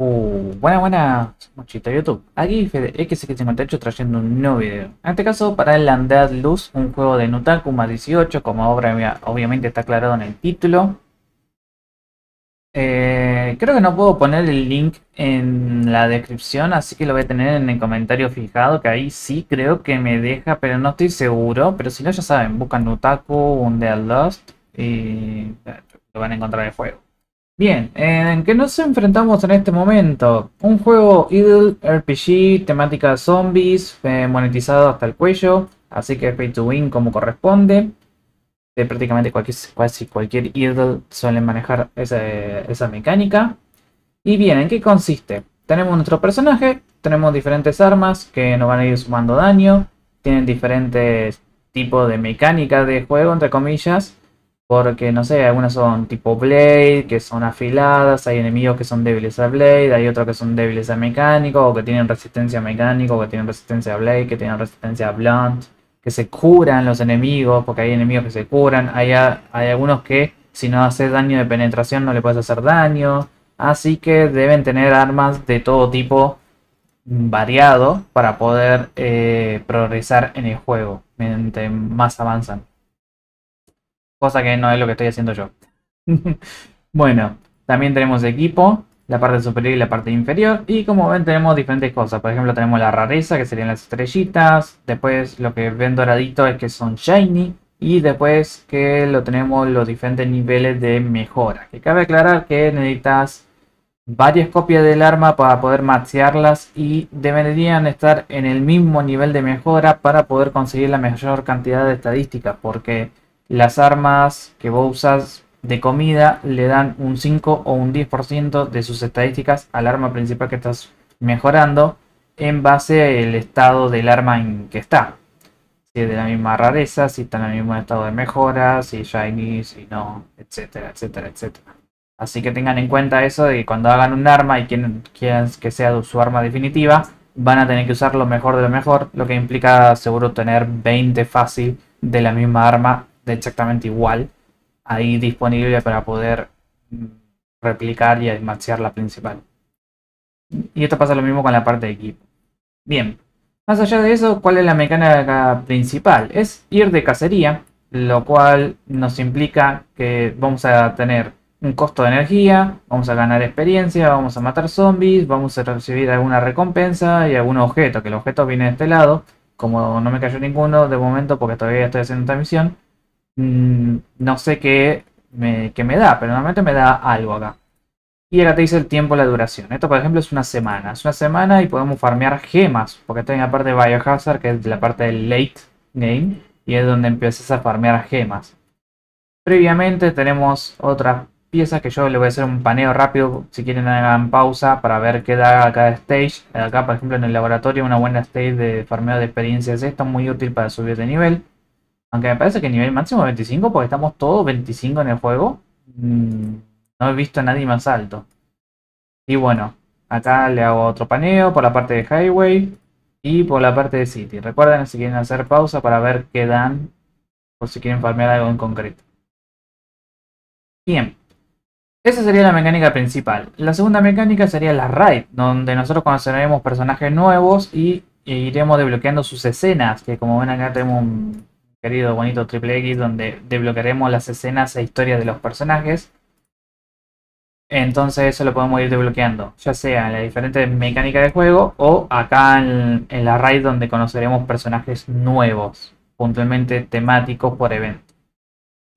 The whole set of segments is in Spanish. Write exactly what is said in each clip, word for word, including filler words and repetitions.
Uh, buena, buena, muchita YouTube. Aquí FedeXX cincuenta y ocho trayendo un nuevo video. En este caso para el Undead Lust, un juego de Nutaku más dieciocho, como obra, obviamente está aclarado en el título. Eh, creo que no puedo poner el link en la descripción, así que lo voy a tener en el comentario fijado, que ahí sí creo que me deja, pero no estoy seguro. Pero si no, ya saben, buscan Nutaku, Undead Lust y lo van a encontrar de fuego. Bien, ¿en qué nos enfrentamos en este momento? Un juego idle, R P G, temática zombies, eh, monetizado hasta el cuello, así que pay to win como corresponde. Eh, prácticamente cualquier, casi cualquier idle suele manejar esa, esa mecánica. Y bien, ¿en qué consiste? Tenemos nuestro personaje, tenemos diferentes armas que nos van a ir sumando daño, tienen diferentes tipos de mecánica de juego, entre comillas. Porque, no sé, algunas son tipo Blade, que son afiladas, hay enemigos que son débiles a Blade, hay otros que son débiles a mecánico, o que tienen resistencia a mecánico, o que tienen resistencia a Blade, que tienen resistencia a Blunt, que se curan los enemigos, porque hay enemigos que se curan, hay, a, hay algunos que si no haces daño de penetración no le puedes hacer daño, así que deben tener armas de todo tipo variado para poder eh, progresar en el juego, mientras más avanzan. Cosa que no es lo que estoy haciendo yo. Bueno, también tenemos equipo, la parte superior y la parte inferior. Y como ven tenemos diferentes cosas. Por ejemplo tenemos la rareza, que serían las estrellitas. Después lo que ven doradito es que son shiny. Y después que lo tenemos los diferentes niveles de mejora. Que cabe aclarar que necesitas varias copias del arma para poder maxearlas. Y deberían estar en el mismo nivel de mejora para poder conseguir la mayor cantidad de estadísticas. Porque las armas que vos usas de comida le dan un cinco o un diez por ciento de sus estadísticas al arma principal que estás mejorando en base al estado del arma en que está. Si es de la misma rareza, si está en el mismo estado de mejora, si shiny, si no, etcétera, etcétera, etcétera. Así que tengan en cuenta eso de que cuando hagan un arma y quieran, quieran que sea su arma definitiva, van a tener que usar lo mejor de lo mejor, lo que implica seguro tener veinte fácil de la misma arma exactamente igual ahí disponible para poder replicar y maxear la principal. Y esto pasa lo mismo con la parte de equipo. Bien, más allá de eso, ¿cuál es la mecánica principal? Es ir de cacería, lo cual nos implica que vamos a tener un costo de energía, vamos a ganar experiencia, vamos a matar zombies, vamos a recibir alguna recompensa y algún objeto, que el objeto viene de este lado. Como no me cayó ninguno de momento porque todavía estoy haciendo esta misión, no sé qué me, qué me da, pero normalmente me da algo acá. Y acá te dice el tiempo, la duración. Esto por ejemplo es una semana. Es una semana y podemos farmear gemas. Porque está en la parte de Biohazard, que es la parte del late game. Y es donde empiezas a farmear gemas. Previamente tenemos otras piezas que yo le voy a hacer un paneo rápido. Si quieren hagan pausa para ver qué da cada stage. Acá por ejemplo en el laboratorio una buena stage de farmeo de experiencias. Esto es muy útil para subir de nivel. Aunque me parece que nivel máximo veinticinco, porque estamos todos veinticinco en el juego. No he visto a nadie más alto. Y bueno, acá le hago otro paneo por la parte de Highway y por la parte de City. Recuerden si quieren hacer pausa para ver qué dan o si quieren farmear algo en concreto. Bien. Esa sería la mecánica principal. La segunda mecánica sería la raid, donde nosotros conoceremos personajes nuevos y e iremos desbloqueando sus escenas. Que como ven acá tenemos un querido bonito triple X donde desbloquearemos las escenas e historias de los personajes. Entonces eso lo podemos ir desbloqueando, ya sea en las diferentes mecánicas de juego o acá en, en la raid donde conoceremos personajes nuevos, puntualmente temáticos por evento.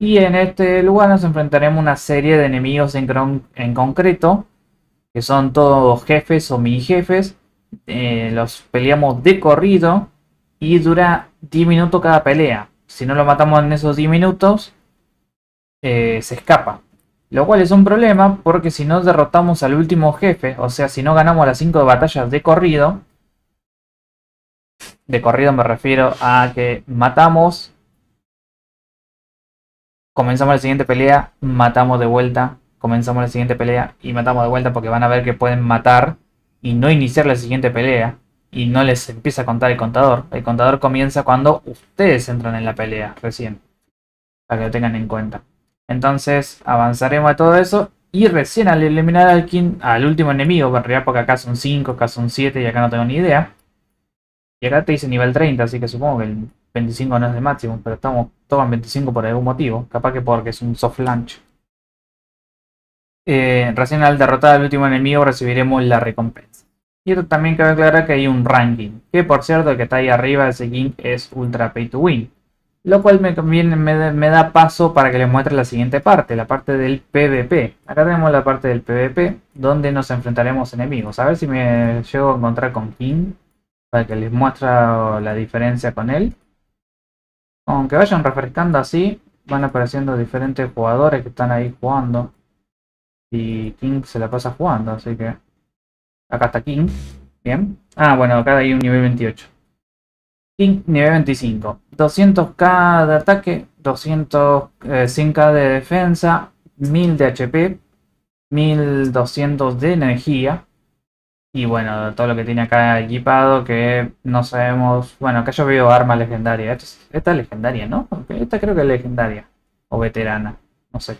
Y en este lugar nos enfrentaremos a una serie de enemigos en, en concreto, que son todos jefes o mini jefes. Eh, los peleamos de corrido y dura diez minutos cada pelea. Si no lo matamos en esos diez minutos, eh, se escapa. Lo cual es un problema porque si no derrotamos al último jefe, o sea, si no ganamos las cinco batallas de corrido, de corrido me refiero a que matamos, comenzamos la siguiente pelea, matamos de vuelta, comenzamos la siguiente pelea y matamos de vuelta, porque van a ver que pueden matar y no iniciar la siguiente pelea. Y no les empieza a contar el contador. El contador comienza cuando ustedes entran en la pelea recién. Para que lo tengan en cuenta. Entonces avanzaremos a todo eso. Y recién al eliminar al, King, al último enemigo, en realidad porque acá son cinco, acá son siete y acá no tengo ni idea. Y acá te dice nivel treinta, así que supongo que el veinticinco no es de máximo, pero estamos todos en veinticinco por algún motivo. Capaz que porque es un soft launch. Eh, recién al derrotar al último enemigo recibiremos la recompensa. Y esto también cabe aclarar que hay un ranking. Que por cierto, el que está ahí arriba, ese King, es ultra pay to win. Lo cual me, conviene, me, me da paso para que les muestre la siguiente parte, la parte del PvP. Acá tenemos la parte del PvP, donde nos enfrentaremos enemigos. A ver si me llego a encontrar con King, para que les muestre la diferencia con él. Aunque vayan refrescando así, van apareciendo diferentes jugadores que están ahí jugando. Y King se la pasa jugando, así que... Acá está King, bien. Ah, bueno, acá hay un nivel veintiocho. King nivel veinticinco, doscientos k de ataque, doscientos cien k de defensa, mil de H P, mil doscientos de energía. Y bueno, todo lo que tiene acá equipado, que no sabemos... Bueno, acá yo veo armas legendarias. Esta es, esta es legendaria, ¿no? Porque esta creo que es legendaria. O veterana, no sé.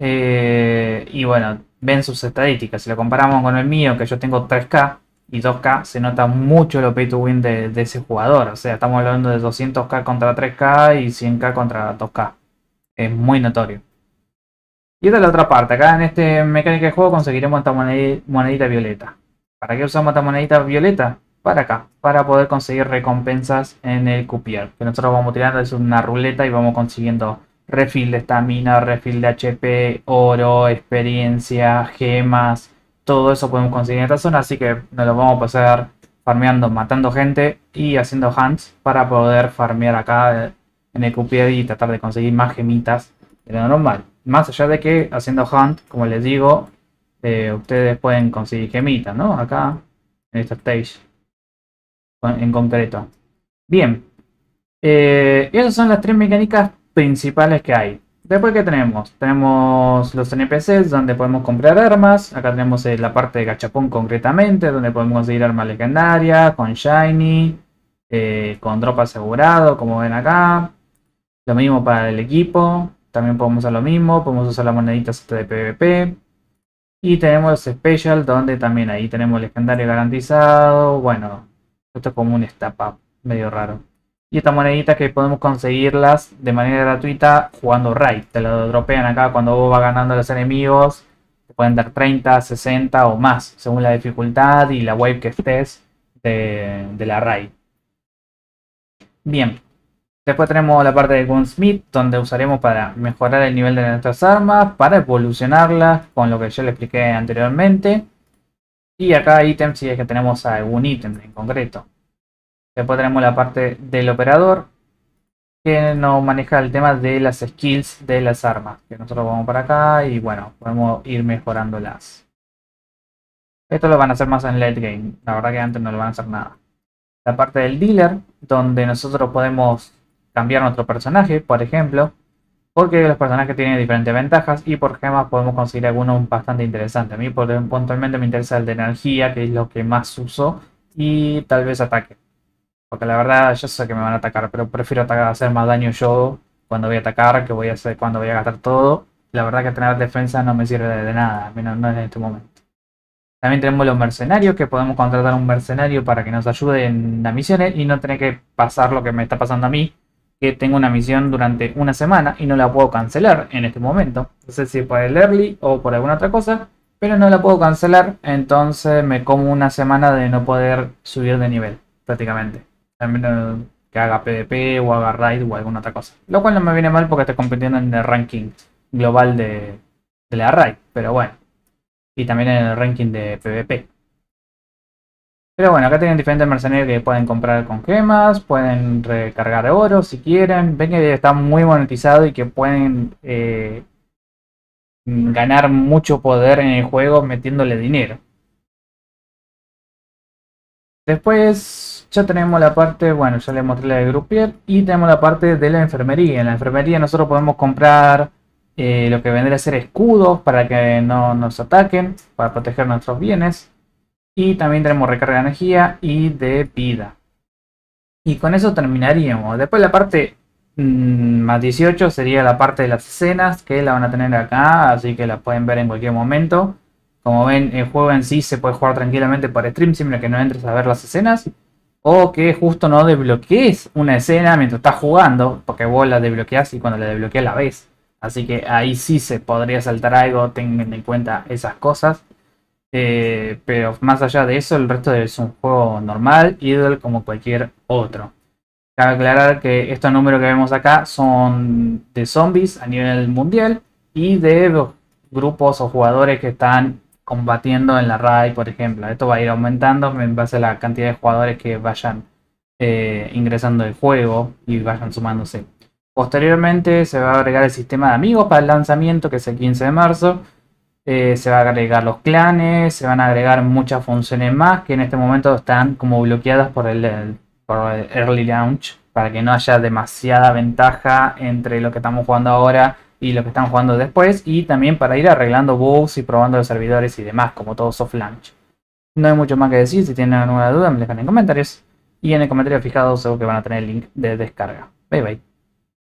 Eh, y bueno, ven sus estadísticas. Si lo comparamos con el mío, que yo tengo tres k... y dos k, se nota mucho lo pay to win de, de ese jugador. O sea, estamos hablando de doscientos k contra tres k y cien k contra dos k. Es muy notorio. Y esta es la otra parte. Acá en este mecánica de juego conseguiremos esta monedita, monedita violeta. ¿Para qué usamos esta monedita violeta? Para acá. Para poder conseguir recompensas en el Groupier. Que nosotros vamos tirando, es una ruleta y vamos consiguiendo refill de estamina, refill de H P, oro, experiencia, gemas... Todo eso podemos conseguir en esta zona, así que nos lo vamos a pasar farmeando, matando gente y haciendo hunts para poder farmear acá en el Groupier y tratar de conseguir más gemitas de lo normal. Más allá de que haciendo hunt, como les digo, eh, ustedes pueden conseguir gemitas, ¿no? Acá, en esta stage, en concreto. Bien, eh, esas son las tres mecánicas principales que hay. Después, ¿qué tenemos? Tenemos los N P Cs donde podemos comprar armas. Acá tenemos eh, la parte de gachapón concretamente, donde podemos conseguir armas legendarias, con shiny, eh, con drop asegurado, como ven acá. Lo mismo para el equipo, también podemos hacer lo mismo, podemos usar las moneditas de PvP. Y tenemos Special, donde también ahí tenemos legendario garantizado. Bueno, esto es como un estapa medio raro. Y estas moneditas que podemos conseguirlas de manera gratuita jugando raid. Te lo dropean acá cuando vos vas ganando a los enemigos. Te pueden dar treinta, sesenta o más, según la dificultad y la wave que estés de, de la raid. Bien. Después tenemos la parte de Gunsmith, donde usaremos para mejorar el nivel de nuestras armas, para evolucionarlas, con lo que yo le expliqué anteriormente. Y acá ítems, si es que tenemos algún ítem en concreto. Después tenemos la parte del operador, que nos maneja el tema de las skills de las armas. Que nosotros vamos para acá y bueno, podemos ir mejorándolas. Esto lo van a hacer más en late game, la verdad que antes no lo van a hacer nada. La parte del dealer, donde nosotros podemos cambiar nuestro personaje, por ejemplo. Porque los personajes tienen diferentes ventajas y por gemas podemos conseguir algunos bastante interesantes. A mí puntualmente me interesa el de energía, que es lo que más uso, y tal vez ataque. Porque la verdad yo sé que me van a atacar, pero prefiero atacar, hacer más daño yo cuando voy a atacar, que voy a hacer cuando voy a gastar todo. La verdad que tener defensa no me sirve de, de nada, menos no en este momento. También tenemos los mercenarios, que podemos contratar un mercenario para que nos ayude en las misiones y no tener que pasar lo que me está pasando a mí, que tengo una misión durante una semana y no la puedo cancelar en este momento. No sé si por el early o por alguna otra cosa, pero no la puedo cancelar, entonces me como una semana de no poder subir de nivel prácticamente. También que haga PvP o haga raid o alguna otra cosa. Lo cual no me viene mal porque estoy compitiendo en el ranking global de, de la raid. Pero bueno. Y también en el ranking de PvP. Pero bueno, acá tienen diferentes mercenarios que pueden comprar con gemas. Pueden recargar oro si quieren. Ven que está muy monetizado y que pueden eh, ganar mucho poder en el juego metiéndole dinero. Después ya tenemos la parte, bueno, ya les mostré la de Groupier y tenemos la parte de la enfermería. En la enfermería nosotros podemos comprar eh, lo que vendría a ser escudos para que no nos ataquen, para proteger nuestros bienes. Y también tenemos recarga de energía y de vida. Y con eso terminaríamos. Después la parte Más dieciocho sería la parte de las escenas, que la van a tener acá, así que la pueden ver en cualquier momento. Como ven, el juego en sí se puede jugar tranquilamente por stream, siempre que no entres a ver las escenas. O que justo no desbloquees una escena mientras estás jugando, porque vos la desbloqueás y cuando la desbloqueas la ves. Así que ahí sí se podría saltar algo, tengan en cuenta esas cosas. Eh, pero más allá de eso, el resto es un juego normal, idle como cualquier otro. Cabe aclarar que estos números que vemos acá son de zombies a nivel mundial y de los grupos o jugadores que están combatiendo en la raid, por ejemplo. Esto va a ir aumentando en base a la cantidad de jugadores que vayan eh, ingresando al juego y vayan sumándose. Posteriormente se va a agregar el sistema de amigos para el lanzamiento, que es el quince de marzo. Eh, se va a agregar los clanes, se van a agregar muchas funciones más que en este momento están como bloqueadas por el... el por el early launch, para que no haya demasiada ventaja entre lo que estamos jugando ahora y lo que están jugando después, y también para ir arreglando bugs y probando los servidores y demás, como todo soft launch. No hay mucho más que decir. Si tienen alguna duda me dejan en comentarios, y en el comentario fijado seguro que van a tener el link de descarga. Bye bye.